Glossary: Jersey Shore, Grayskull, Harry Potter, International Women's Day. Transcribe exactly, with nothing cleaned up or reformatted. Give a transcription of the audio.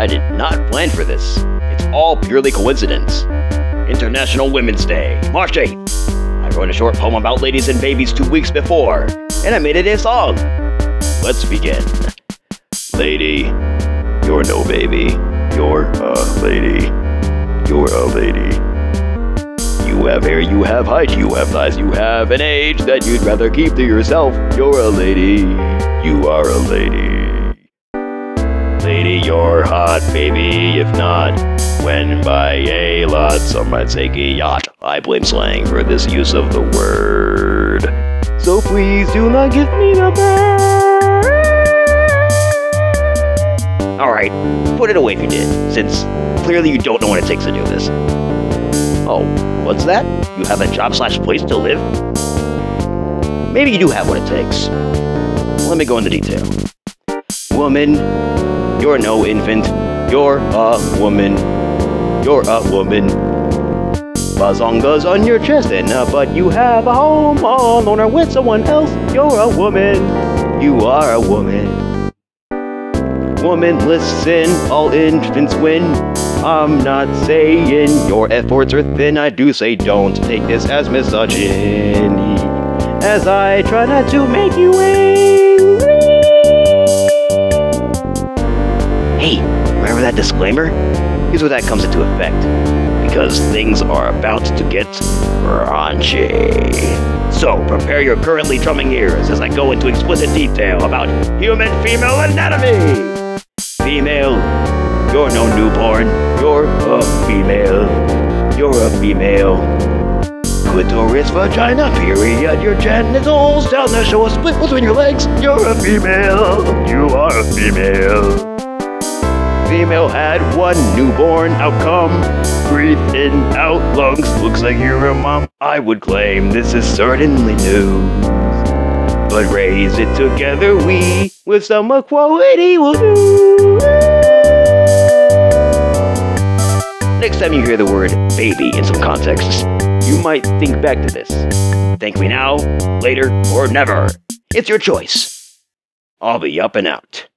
I did not plan for this. It's all purely coincidence. International Women's Day, March eighth. I wrote a short poem about ladies and babies two weeks before, and I made it a song. Let's begin. Lady, you're no baby. You're a lady. You're a lady. You have hair, you have height, you have thighs, you have an age that you'd rather keep to yourself. You're a lady. You are a lady. Lady, you're hot, baby, if not when by a lot, some might say yacht. I blame slang for this use of the word. So please do not give me the bird. Alright, put it away if you did, since clearly you don't know what it takes to do this. Oh, what's that? You have a job slash place to live? Maybe you do have what it takes. Let me go into detail. Woman, you're no infant. You're a woman. You're a woman. Bazongas on your chest and uh, but you have a home all alone or with someone else. You're a woman. You are a woman. Woman, listen, all infants win. I'm not saying your efforts are thin. I do say don't take this as misogyny, as I try not to make you angry. Hey, remember that disclaimer? Here's where that comes into effect, because things are about to get raunchy. So prepare your currently drumming ears as I go into explicit detail about human female anatomy. Female, you're no newborn, you're a female, you're a female. Clitoris, vagina, period, your genitals, down there show a split between your legs, you're a female, you are a female. Female had one newborn outcome. Breathe in, out, lungs, looks like you're a mom. I would claim this is certainly news, but raise it together we, with some equality will do. Next time you hear the word baby in some contexts, you might think back to this. Thank me now, later, or never. It's your choice. I'll be up and out.